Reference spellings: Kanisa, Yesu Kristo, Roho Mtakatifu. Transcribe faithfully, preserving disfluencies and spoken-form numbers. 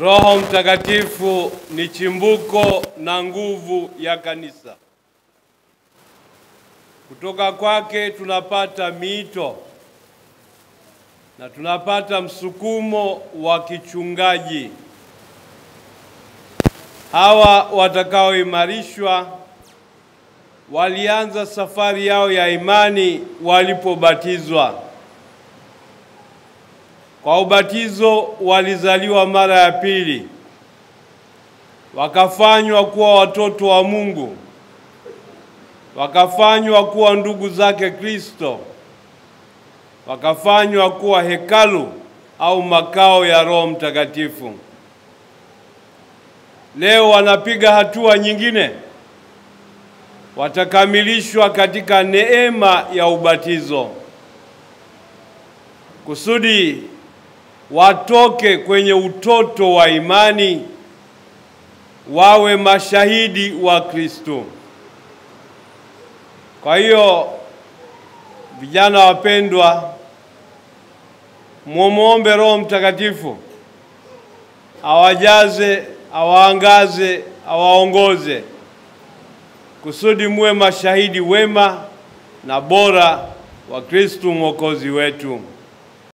Roho Mtakatifu ni chimbuko na nguvu ya kanisa. Kutoka kwake tunapata miito na tunapata msukumo wa kichungaji. Hawa watakaoimarishwa walianza safari yao ya imani walipobatizwa. Kwa ubatizo walizaliwa mara ya pili, wakafanywa kuwa watoto wa Mungu, wakafanywa kuwa ndugu zake Kristo, wakafanywa kuwa hekalu au makao ya Roho Mtakatifu. Leo wanapiga hatua nyingine, watakamilishwa katika neema ya ubatizo, kusudi watoke kwenye utoto wa imani, wawe mashahidi wa Kristo. Kwa hiyo, vijana wapendwa, muombe Roho Mtakatifu awajaze, awaangaze, awaongoze, kusudi muwe mashahidi wema na bora wa Kristo Mwokozi wetu.